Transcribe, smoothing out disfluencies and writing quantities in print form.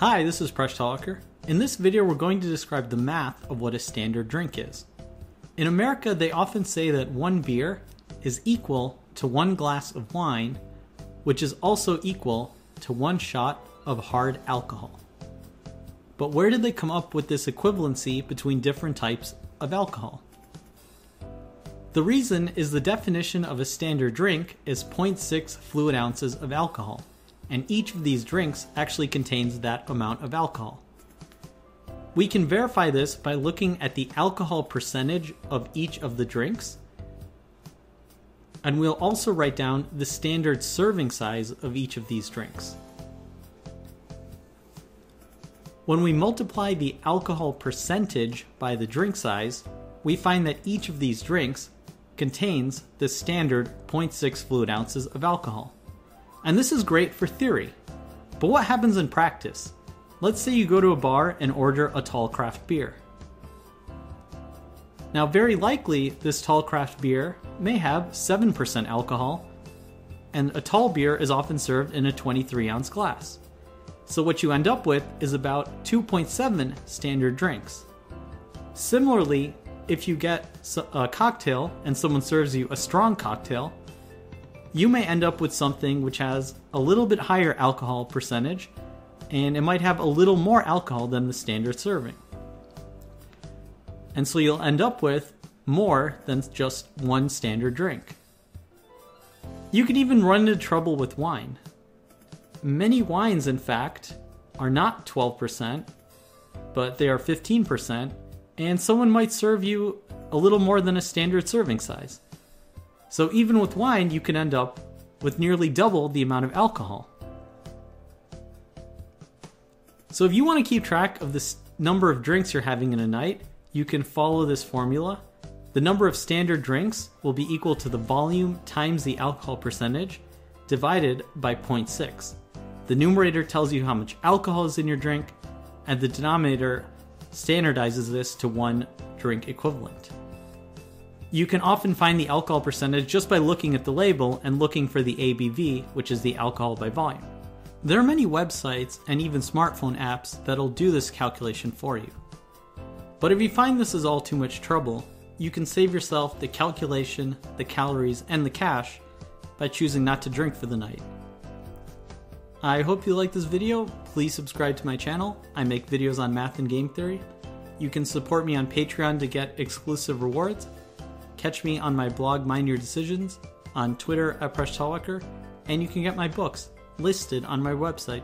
Hi, this is Presh Talwalkar. In this video, we're going to describe the math of what a standard drink is. In America, they often say that one beer is equal to one glass of wine, which is also equal to one shot of hard alcohol. But where did they come up with this equivalency between different types of alcohol? The reason is the definition of a standard drink is 0.6 fluid ounces of alcohol, and each of these drinks actually contains that amount of alcohol. We can verify this by looking at the alcohol percentage of each of the drinks, and we'll also write down the standard serving size of each of these drinks. When we multiply the alcohol percentage by the drink size, we find that each of these drinks contains the standard 0.6 fluid ounces of alcohol. And this is great for theory, but what happens in practice? Let's say you go to a bar and order a tall craft beer. Now, very likely this tall craft beer may have 7% alcohol, and a tall beer is often served in a 23-ounce glass. So what you end up with is about 2.7 standard drinks. Similarly, if you get a cocktail and someone serves you a strong cocktail, you may end up with something which has a little bit higher alcohol percentage, and it might have a little more alcohol than the standard serving. And so you'll end up with more than just one standard drink. You can even run into trouble with wine. Many wines, in fact, are not 12%, but they are 15%, and someone might serve you a little more than a standard serving size. So even with wine, you can end up with nearly double the amount of alcohol. So if you want to keep track of the number of drinks you're having in a night, you can follow this formula. The number of standard drinks will be equal to the volume times the alcohol percentage divided by 0.6. The numerator tells you how much alcohol is in your drink, and the denominator standardizes this to one drink equivalent. You can often find the alcohol percentage just by looking at the label and looking for the ABV, which is the alcohol by volume. There are many websites and even smartphone apps that'll do this calculation for you. But if you find this is all too much trouble, you can save yourself the calculation, the calories, and the cash by choosing not to drink for the night. I hope you liked this video. Please subscribe to my channel. I make videos on math and game theory. You can support me on Patreon to get exclusive rewards. Catch me on my blog, Mind Your Decisions, on Twitter @PreshTalwalkar, and you can get my books listed on my website.